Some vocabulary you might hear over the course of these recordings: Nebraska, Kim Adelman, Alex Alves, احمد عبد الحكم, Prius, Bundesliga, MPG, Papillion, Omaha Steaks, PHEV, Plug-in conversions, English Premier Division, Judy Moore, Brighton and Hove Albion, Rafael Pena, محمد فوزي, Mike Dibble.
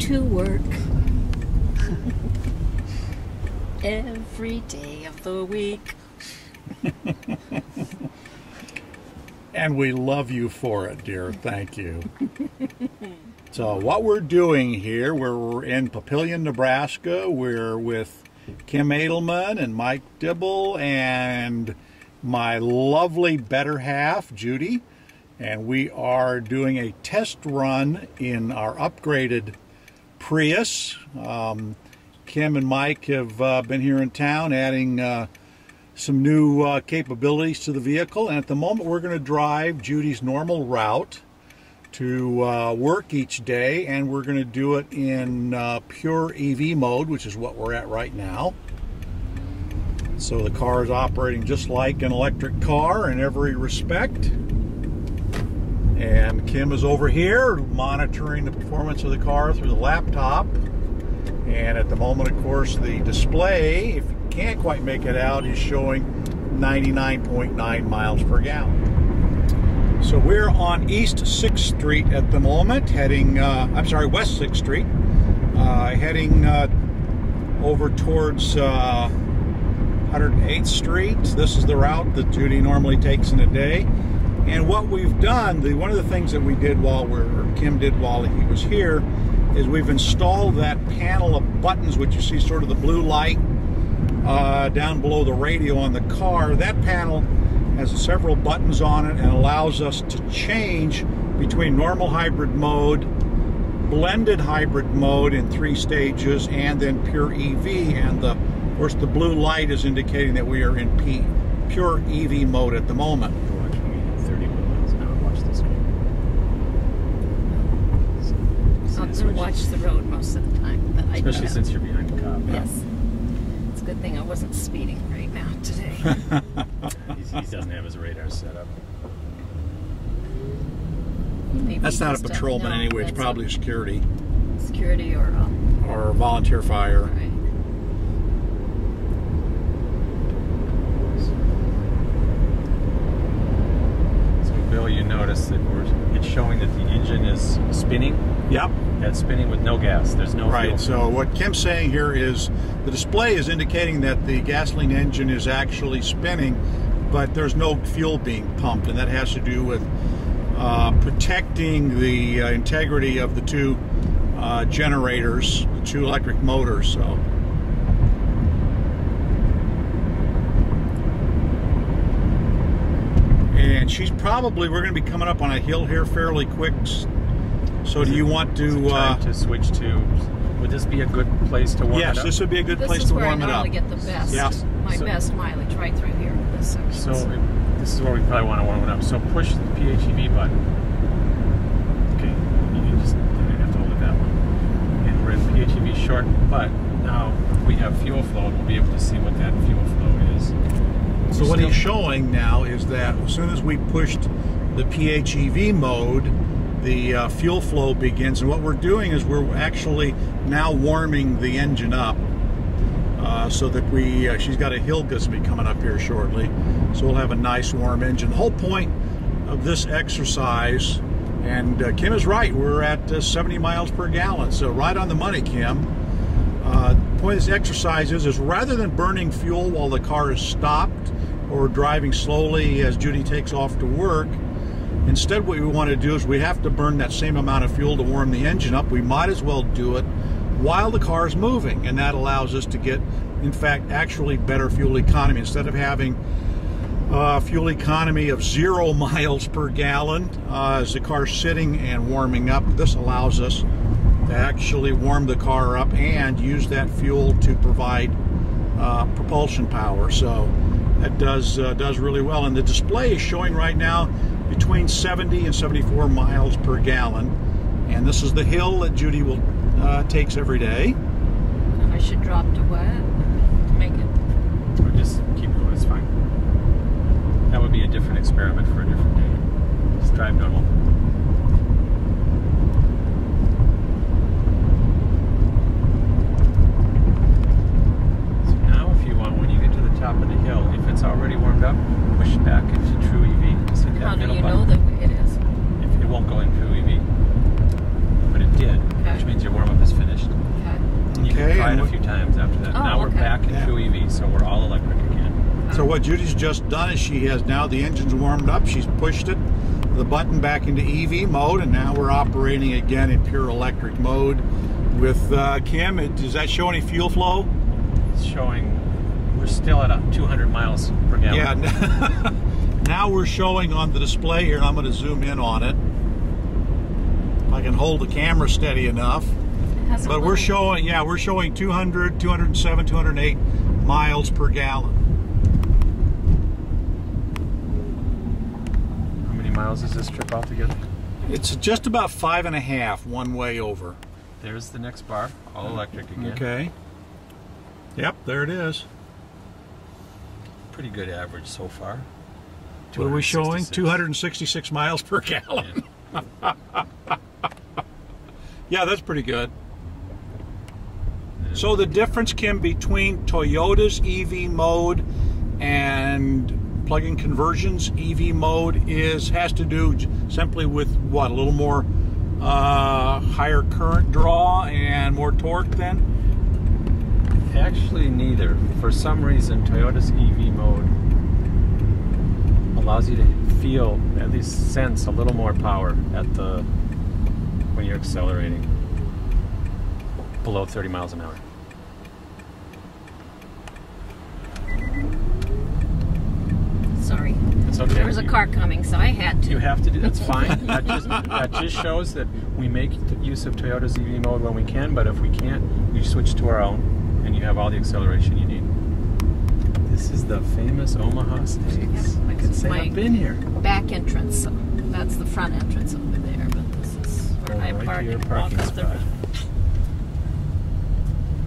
To work every day of the week. And we love you for it, dear. Thank you. So what we're doing here, we're in Papillion, Nebraska. We're with Kim Adelman and Mike Dibble and my lovely better half, Judy. And we are doing a test run in our upgraded Prius. Kim and Mike have been here in town adding some new capabilities to the vehicle, and at the moment we're going to drive Judy's normal route to work each day, and we're going to do it in pure EV mode, which is what we're at right now. So the car is operating just like an electric car in every respect. And Kim is over here monitoring the performance of the car through the laptop. And at the moment, of course, the display, if you can't quite make it out, is showing 99.9 miles per gallon. So we're on East 6th Street at the moment, heading, I'm sorry, West 6th Street, heading over towards 108th Street. This is the route that Judy normally takes in a day. And what we've done, one of the things that we did while Kim did while he was here, is we've installed that panel of buttons, which you see sort of the blue light down below the radio on the car. That panel has several buttons on it and allows us to change between normal hybrid mode, blended hybrid mode in 3 stages, and then pure EV. And of course, the blue light is indicating that we are in pure EV mode at the moment. Watch the road most of the time. But especially since you're behind the cop. Yes. It's a good thing I wasn't speeding right now today. He doesn't have his radar set up. Maybe that's not a patrolman anyway. It's probably a security. Security or volunteer fire. Right. So Bill, you notice that it's showing that the engine is spinning. Yep. That's spinning with no gas. There's no fuel. Right, so what Kim's saying here is the display is indicating that the gasoline engine is actually spinning, but there's no fuel being pumped, and that has to do with protecting the integrity of the 2 generators, the 2 electric motors. So. And she's probably, we're going to be coming up on a hill here fairly quick. So do you want to switch to, would this be a good place to warm it up? Yes, this would be a good place to warm it up. This is where I normally get the best, my best mileage right through here. This section. So this is where we probably want to warm it up. So push the PHEV button. Okay, you can just, you have to hold it that way. And we're in PHEV short, but now we have fuel flow, and we'll be able to see what that fuel flow is. So what he's showing now is that as soon as we pushed the PHEV mode, the fuel flow begins, and what we're doing is we're actually now warming the engine up so that we, she's got a hill that's going to be coming up here shortly, so we'll have a nice warm engine. The whole point of this exercise, and Kim is right, we're at 70 miles per gallon, so right on the money, Kim. The point of this exercise is rather than burning fuel while the car is stopped or driving slowly as Judy takes off to work, instead, what we want to do is we have to burn that same amount of fuel to warm the engine up. We might as well do it while the car is moving, and that allows us to get, in fact, actually better fuel economy. Instead of having fuel economy of 0 miles per gallon as the car's sitting and warming up, this allows us to actually warm the car up and use that fuel to provide propulsion power. So that does really well. And the display is showing right now between 70 and 74 miles per gallon. And this is the hill that Judy will takes every day. I should drop to what? To make it. Or just keep going. It's fine. That would be a different experiment for a different day. Just drive normal. So now, if you want, when you get to the top of the hill, if it's already warmed up, push back into true EV. Just hit that middle button. How do you know that it is? If it won't go in true EV, but it did, okay, which means your warm up is finished. Okay. You can try it a few times after that. Oh, now we're back in true EV, so we're all electric again. So what Judy's just done is she has now the engine's warmed up. She's pushed it, the button back into EV mode, and now we're operating again in pure electric mode with Kim. Does that show any fuel flow? It's showing we're still at 200 miles per gallon. Yeah. Now we're showing on the display here, and I'm going to zoom in on it. If I can hold the camera steady enough. But we're showing, yeah, we're showing 200, 207, 208 miles per gallon. Miles is this trip altogether? It's just about 5.5 one way over. There's the next bar, all electric again. Okay. Yep, there it is. Pretty good average so far. What are we showing? 266 miles per gallon. Yeah, yeah, that's pretty good. So the difference, Kim, between Toyota's EV mode and plug-in conversions EV mode has to do simply with what, a little more higher current draw and more torque then? Actually neither. For some reason Toyota's EV mode allows you to feel, at least sense, a little more power at the when you're accelerating below 30 miles an hour. Sorry. It's okay. There was a car coming, so I had to. You have to do that's fine. That just shows that we make use of Toyota's EV mode when we can, but if we can't, we switch to our own, and you have all the acceleration you need. This is the famous Omaha Steaks. Yeah, I could say I've been here. Back entrance. So that's the front entrance over there, but this is where I park and walk up the road.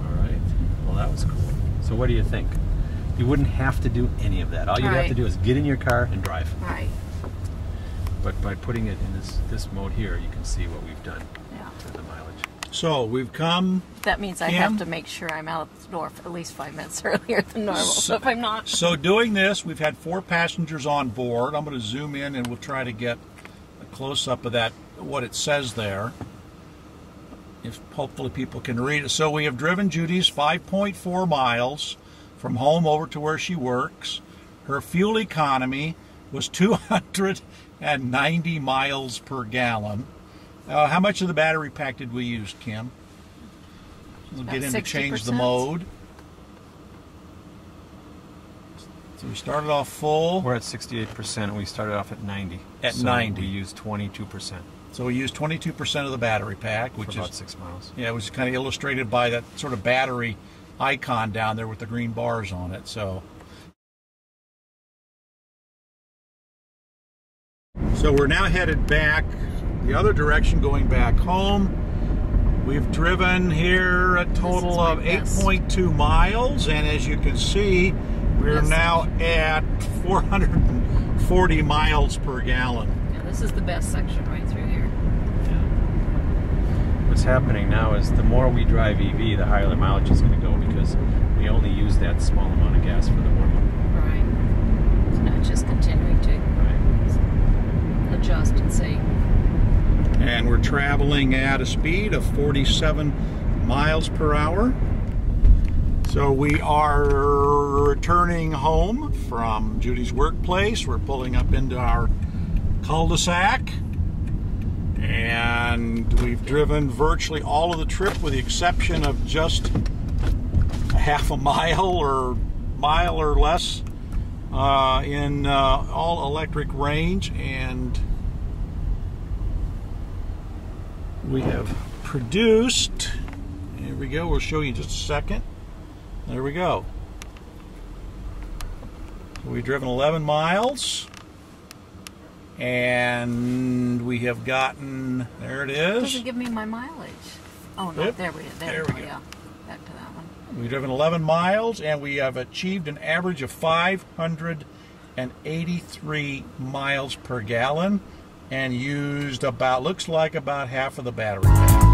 All right. Well, that was cool. So what do you think? You wouldn't have to do any of that. All you'd have to do is get in your car and drive. Right. But by putting it in this mode here, you can see what we've done for the mileage. So we've come. That means I have to make sure I'm out the door for at least 5 minutes earlier than normal. So if I'm not. So doing this, we've had 4 passengers on board. I'm going to zoom in and we'll try to get a close-up of that, what it says there. If hopefully people can read it. So we have driven Judy's 5.4 miles from home over to where she works. Her fuel economy was 290 miles per gallon. How much of the battery pack did we use, Kim? We'll get him to change the mode. So we started off full. We're at 68% and we started off at 90. At 90. We used 22%. So we used 22% of the battery pack, which is about 6 miles. Yeah, it was kind of illustrated by that sort of battery icon down there with the green bars on it. So we're now headed back the other direction, going back home. We've driven here a total of 8.2 miles, and as you can see, we're now at 440 miles per gallon. Yeah, this is the best section right through here. What's happening now is the more we drive EV, the higher the mileage is going to go because we only use that small amount of gas for the warm-up. Right. It's not just continuing to adjust and see. And we're traveling at a speed of 47 miles per hour. So we are returning home from Judy's workplace. We're pulling up into our cul-de-sac. And we've driven virtually all of the trip with the exception of just a half a mile or less in all electric range, and we have produced, here we go, we'll show you in just a second, there we go, We've driven 11 miles. And we have gotten, there it is. It doesn't give me my mileage. Oh, no, yep. there we go. Yeah. Back to that one. We've driven 11 miles, and we have achieved an average of 583 miles per gallon, and used about, looks like about half of the battery pack.